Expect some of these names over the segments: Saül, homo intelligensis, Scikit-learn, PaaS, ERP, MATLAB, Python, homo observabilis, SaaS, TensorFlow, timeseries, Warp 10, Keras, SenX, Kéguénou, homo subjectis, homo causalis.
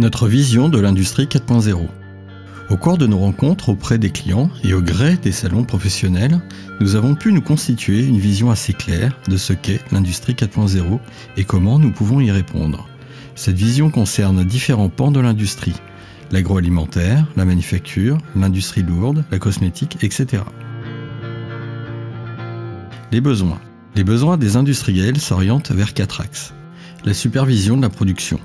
notre vision de l'industrie 4.0. Au cours de nos rencontres auprès des clients et au gré des salons professionnels, nous avons pu nous constituer une vision assez claire de ce qu'est l'industrie 4.0 et comment nous pouvons y répondre. Cette vision concerne différents pans de l'industrie, l'agroalimentaire, la manufacture, l'industrie lourde, la cosmétique, etc. Les besoins. Les besoins des industriels s'orientent vers 4 axes. La supervision de la production.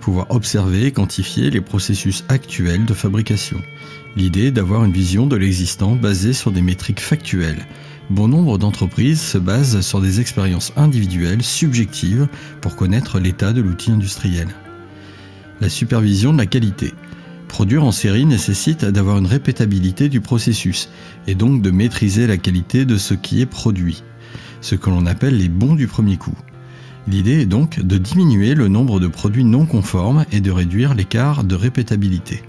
Pouvoir observer et quantifier les processus actuels de fabrication. L'idée d'avoir une vision de l'existant basée sur des métriques factuelles. Bon nombre d'entreprises se basent sur des expériences individuelles, subjectives, pour connaître l'état de l'outil industriel. La supervision de la qualité. Produire en série nécessite d'avoir une répétabilité du processus, et donc de maîtriser la qualité de ce qui est produit, ce que l'on appelle les bons du premier coup. L'idée est donc de diminuer le nombre de produits non conformes et de réduire l'écart de répétabilité.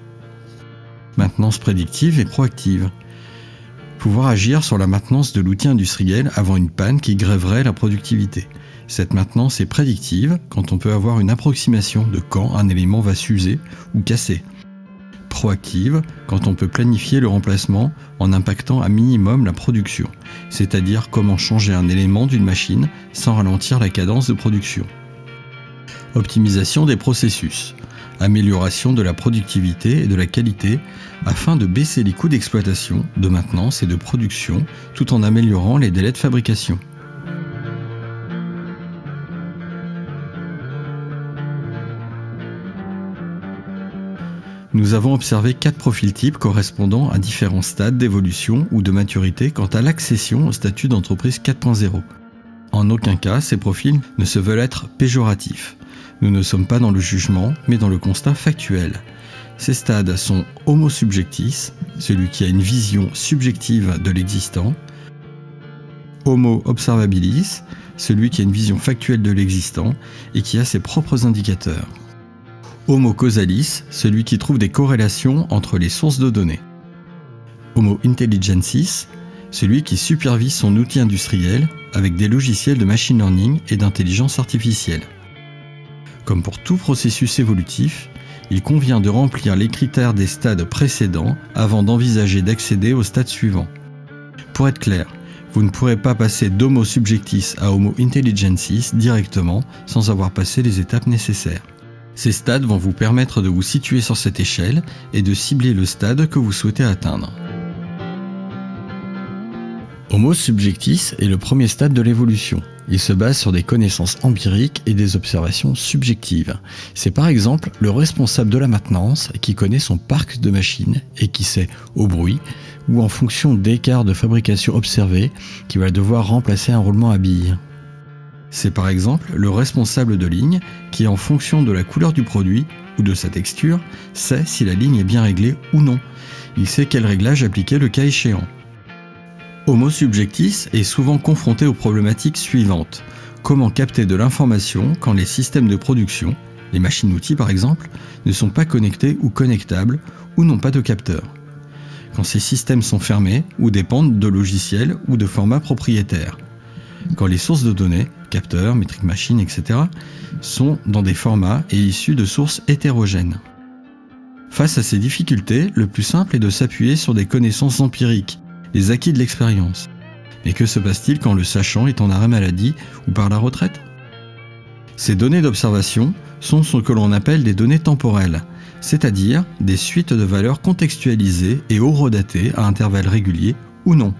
Maintenance prédictive et proactive. Pouvoir agir sur la maintenance de l'outil industriel avant une panne qui grèverait la productivité. Cette maintenance est prédictive quand on peut avoir une approximation de quand un élément va s'user ou casser. Proactive quand on peut planifier le remplacement en impactant à minimum la production, c'est-à-dire comment changer un élément d'une machine sans ralentir la cadence de production. Optimisation des processus, amélioration de la productivité et de la qualité afin de baisser les coûts d'exploitation, de maintenance et de production tout en améliorant les délais de fabrication. Nous avons observé 4 profils types correspondant à différents stades d'évolution ou de maturité quant à l'accession au statut d'entreprise 4.0. En aucun cas, ces profils ne se veulent être péjoratifs. Nous ne sommes pas dans le jugement, mais dans le constat factuel. Ces stades sont homo subjectis, celui qui a une vision subjective de l'existant, homo observabilis, celui qui a une vision factuelle de l'existant et qui a ses propres indicateurs. Homo causalis, celui qui trouve des corrélations entre les sources de données. Homo intelligensis, celui qui supervise son outil industriel avec des logiciels de machine learning et d'intelligence artificielle. Comme pour tout processus évolutif, il convient de remplir les critères des stades précédents avant d'envisager d'accéder au stade suivant. Pour être clair, vous ne pourrez pas passer d'homo subjectis à homo intelligensis directement sans avoir passé les étapes nécessaires. Ces stades vont vous permettre de vous situer sur cette échelle et de cibler le stade que vous souhaitez atteindre. Homo subjectis est le premier stade de l'évolution. Il se base sur des connaissances empiriques et des observations subjectives. C'est par exemple le responsable de la maintenance qui connaît son parc de machines et qui sait, au bruit ou en fonction d'écarts de fabrication observés, qu'il va devoir remplacer un roulement à billes. C'est par exemple le responsable de ligne qui, en fonction de la couleur du produit ou de sa texture, sait si la ligne est bien réglée ou non. Il sait quel réglage appliquer le cas échéant. Homo subjectis est souvent confronté aux problématiques suivantes. Comment capter de l'information quand les systèmes de production, les machines-outils par exemple, ne sont pas connectés ou connectables ou n'ont pas de capteur. Quand ces systèmes sont fermés ou dépendent de logiciels ou de formats propriétaires. Quand les sources de données, capteurs, métriques machines, etc., sont dans des formats et issus de sources hétérogènes. Face à ces difficultés, le plus simple est de s'appuyer sur des connaissances empiriques, les acquis de l'expérience. Mais que se passe-t-il quand le sachant est en arrêt maladie ou par la retraite? Ces données d'observation sont ce que l'on appelle des données temporelles, c'est-à-dire des suites de valeurs contextualisées et horodatées à intervalles réguliers ou non.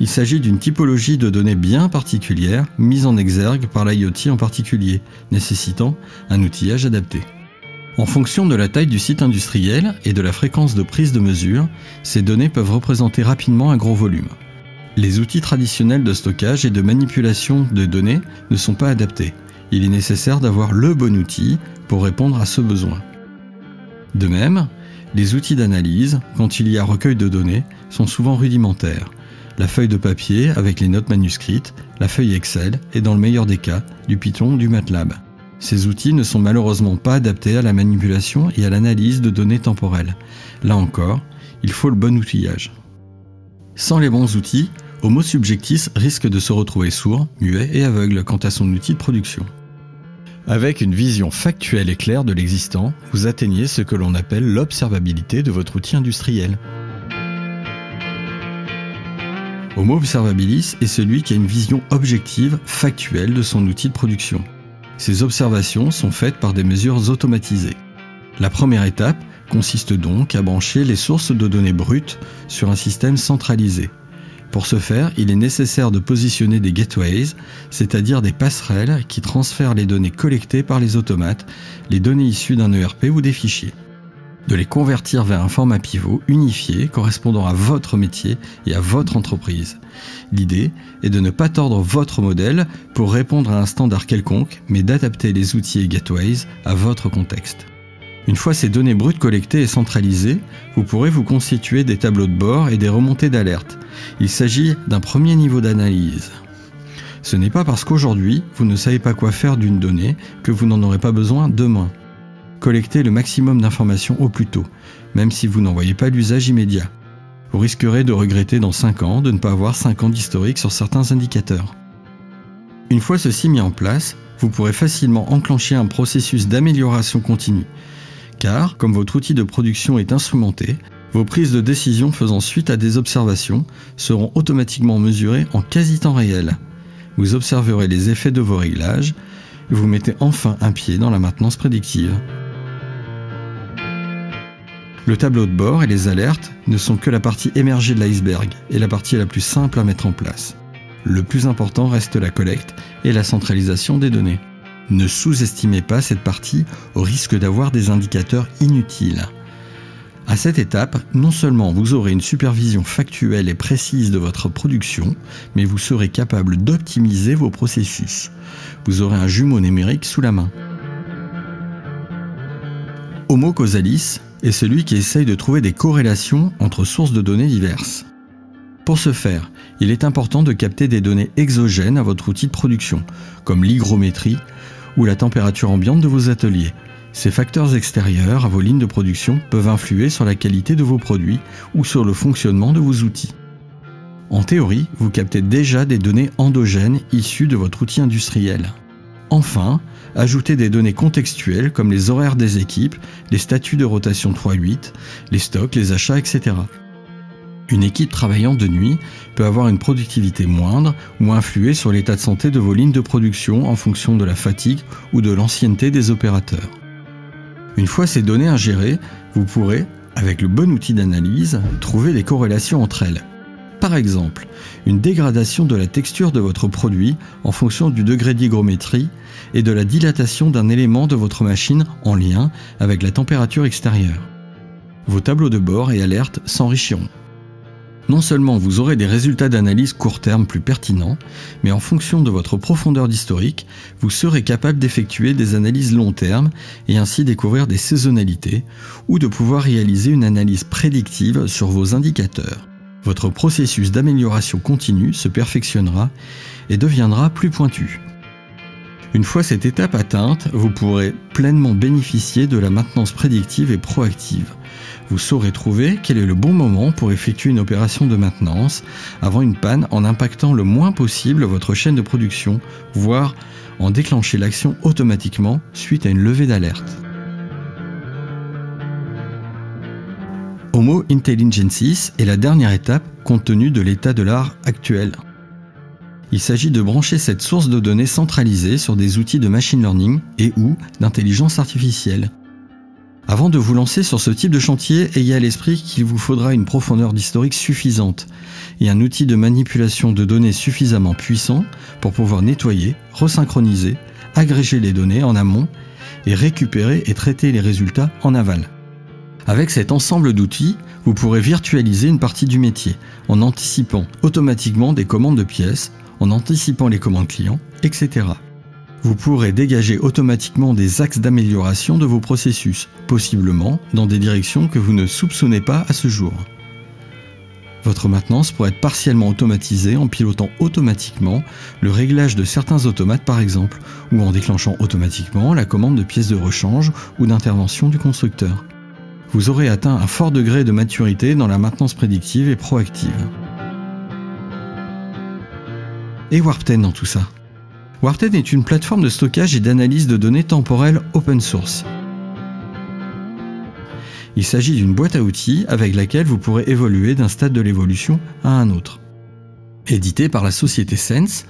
Il s'agit d'une typologie de données bien particulière, mise en exergue par l'IoT en particulier, nécessitant un outillage adapté. En fonction de la taille du site industriel et de la fréquence de prise de mesure, ces données peuvent représenter rapidement un gros volume. Les outils traditionnels de stockage et de manipulation de données ne sont pas adaptés. Il est nécessaire d'avoir le bon outil pour répondre à ce besoin. De même, les outils d'analyse, quand il y a recueil de données, sont souvent rudimentaires. La feuille de papier avec les notes manuscrites, la feuille Excel et dans le meilleur des cas, du Python ou du MATLAB. Ces outils ne sont malheureusement pas adaptés à la manipulation et à l'analyse de données temporelles. Là encore, il faut le bon outillage. Sans les bons outils, Homo subjectis risque de se retrouver sourd, muet et aveugle quant à son outil de production. Avec une vision factuelle et claire de l'existant, vous atteignez ce que l'on appelle l'observabilité de votre outil industriel. Homo observabilis est celui qui a une vision objective, factuelle de son outil de production. Ces observations sont faites par des mesures automatisées. La première étape consiste donc à brancher les sources de données brutes sur un système centralisé. Pour ce faire, il est nécessaire de positionner des gateways, c'est-à-dire des passerelles qui transfèrent les données collectées par les automates, les données issues d'un ERP ou des fichiers, de les convertir vers un format pivot unifié correspondant à votre métier et à votre entreprise. L'idée est de ne pas tordre votre modèle pour répondre à un standard quelconque, mais d'adapter les outils et gateways à votre contexte. Une fois ces données brutes collectées et centralisées, vous pourrez vous constituer des tableaux de bord et des remontées d'alerte. Il s'agit d'un premier niveau d'analyse. Ce n'est pas parce qu'aujourd'hui, vous ne savez pas quoi faire d'une donnée que vous n'en aurez pas besoin demain. Collectez le maximum d'informations au plus tôt, même si vous n'en voyez pas l'usage immédiat. Vous risquerez de regretter dans 5 ans de ne pas avoir 5 ans d'historique sur certains indicateurs. Une fois ceci mis en place, vous pourrez facilement enclencher un processus d'amélioration continue. Car, comme votre outil de production est instrumenté, vos prises de décision faisant suite à des observations seront automatiquement mesurées en quasi-temps réel. Vous observerez les effets de vos réglages et vous mettez enfin un pied dans la maintenance prédictive. Le tableau de bord et les alertes ne sont que la partie émergée de l'iceberg et la partie la plus simple à mettre en place. Le plus important reste la collecte et la centralisation des données. Ne sous-estimez pas cette partie au risque d'avoir des indicateurs inutiles. À cette étape, non seulement vous aurez une supervision factuelle et précise de votre production, mais vous serez capable d'optimiser vos processus. Vous aurez un jumeau numérique sous la main. Homo causalis est celui qui essaye de trouver des corrélations entre sources de données diverses. Pour ce faire, il est important de capter des données exogènes à votre outil de production, comme l'hygrométrie ou la température ambiante de vos ateliers. Ces facteurs extérieurs à vos lignes de production peuvent influer sur la qualité de vos produits ou sur le fonctionnement de vos outils. En théorie, vous captez déjà des données endogènes issues de votre outil industriel. Enfin, ajoutez des données contextuelles comme les horaires des équipes, les statuts de rotation 3-8, les stocks, les achats, etc. Une équipe travaillant de nuit peut avoir une productivité moindre ou influer sur l'état de santé de vos lignes de production en fonction de la fatigue ou de l'ancienneté des opérateurs. Une fois ces données ingérées, vous pourrez, avec le bon outil d'analyse, trouver des corrélations entre elles. Par exemple, une dégradation de la texture de votre produit en fonction du degré d'hygrométrie et de la dilatation d'un élément de votre machine en lien avec la température extérieure. Vos tableaux de bord et alertes s'enrichiront. Non seulement vous aurez des résultats d'analyse court terme plus pertinents, mais en fonction de votre profondeur d'historique, vous serez capable d'effectuer des analyses long terme et ainsi découvrir des saisonnalités ou de pouvoir réaliser une analyse prédictive sur vos indicateurs. Votre processus d'amélioration continue se perfectionnera et deviendra plus pointu. Une fois cette étape atteinte, vous pourrez pleinement bénéficier de la maintenance prédictive et proactive. Vous saurez trouver quel est le bon moment pour effectuer une opération de maintenance avant une panne en impactant le moins possible votre chaîne de production, voire en déclencher l'action automatiquement suite à une levée d'alerte. Homo intelligensis est la dernière étape compte tenu de l'état de l'art actuel. Il s'agit de brancher cette source de données centralisée sur des outils de machine learning et ou d'intelligence artificielle. Avant de vous lancer sur ce type de chantier, ayez à l'esprit qu'il vous faudra une profondeur d'historique suffisante et un outil de manipulation de données suffisamment puissant pour pouvoir nettoyer, resynchroniser, agréger les données en amont et récupérer et traiter les résultats en aval. Avec cet ensemble d'outils, vous pourrez virtualiser une partie du métier en anticipant automatiquement des commandes de pièces, en anticipant les commandes clients, etc. Vous pourrez dégager automatiquement des axes d'amélioration de vos processus, possiblement dans des directions que vous ne soupçonnez pas à ce jour. Votre maintenance pourrait être partiellement automatisée en pilotant automatiquement le réglage de certains automates par exemple, ou en déclenchant automatiquement la commande de pièces de rechange ou d'intervention du constructeur. Vous aurez atteint un fort degré de maturité dans la maintenance prédictive et proactive. Et Warp 10 dans tout ça. Warp 10 est une plateforme de stockage et d'analyse de données temporelles open source. Il s'agit d'une boîte à outils avec laquelle vous pourrez évoluer d'un stade de l'évolution à un autre. Édité par la société SenX,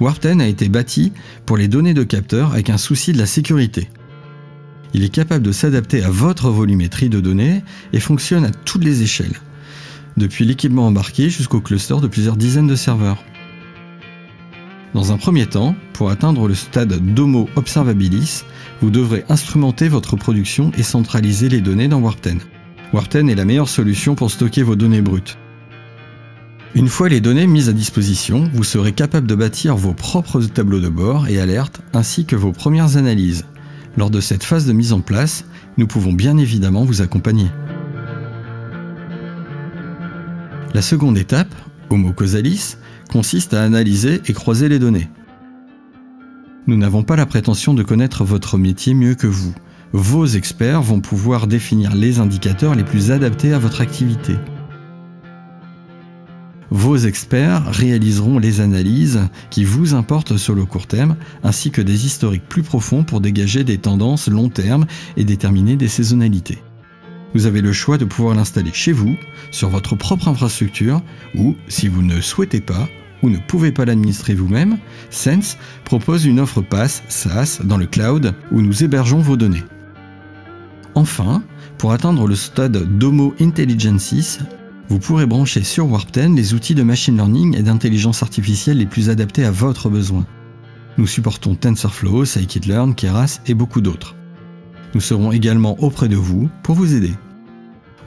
Warp 10 a été bâti pour les données de capteurs avec un souci de la sécurité. Il est capable de s'adapter à votre volumétrie de données et fonctionne à toutes les échelles, depuis l'équipement embarqué jusqu'au cluster de plusieurs dizaines de serveurs. Dans un premier temps, pour atteindre le stade d'Homo Observabilis, vous devrez instrumenter votre production et centraliser les données dans Warp 10. Warp 10 est la meilleure solution pour stocker vos données brutes. Une fois les données mises à disposition, vous serez capable de bâtir vos propres tableaux de bord et alertes ainsi que vos premières analyses. Lors de cette phase de mise en place, nous pouvons bien évidemment vous accompagner. La seconde étape, Homo Causalis, consiste à analyser et croiser les données. Nous n'avons pas la prétention de connaître votre métier mieux que vous. Vos experts vont pouvoir définir les indicateurs les plus adaptés à votre activité. Vos experts réaliseront les analyses qui vous importent sur le court terme, ainsi que des historiques plus profonds pour dégager des tendances long terme et déterminer des saisonnalités. Vous avez le choix de pouvoir l'installer chez vous, sur votre propre infrastructure, ou, si vous ne souhaitez pas ou ne pouvez pas l'administrer vous-même, SenX propose une offre PaaS SaaS dans le cloud où nous hébergeons vos données. Enfin, pour atteindre le stade d'Homo Intelligensis, vous pourrez brancher sur Warp 10 les outils de machine learning et d'intelligence artificielle les plus adaptés à votre besoin. Nous supportons TensorFlow, Scikit-learn, Keras et beaucoup d'autres. Nous serons également auprès de vous pour vous aider.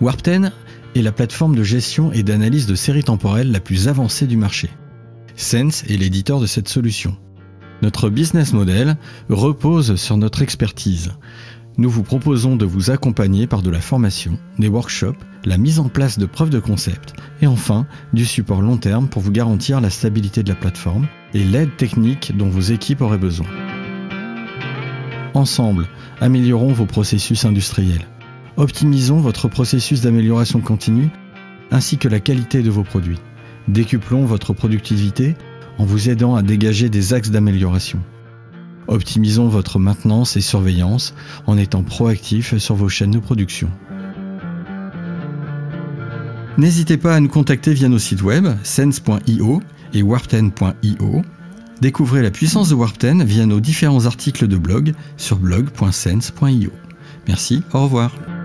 Warp 10 est la plateforme de gestion et d'analyse de séries temporelles la plus avancée du marché. SenX est l'éditeur de cette solution. Notre business model repose sur notre expertise. Nous vous proposons de vous accompagner par de la formation, des workshops, la mise en place de preuves de concept et enfin du support long terme pour vous garantir la stabilité de la plateforme et l'aide technique dont vos équipes auraient besoin. Ensemble, améliorons vos processus industriels. Optimisons votre processus d'amélioration continue ainsi que la qualité de vos produits. Décuplons votre productivité en vous aidant à dégager des axes d'amélioration. Optimisons votre maintenance et surveillance en étant proactif sur vos chaînes de production. N'hésitez pas à nous contacter via nos sites web senx.io et warp10.io. Découvrez la puissance de Warp 10 via nos différents articles de blog sur blog.senx.io. Merci, au revoir.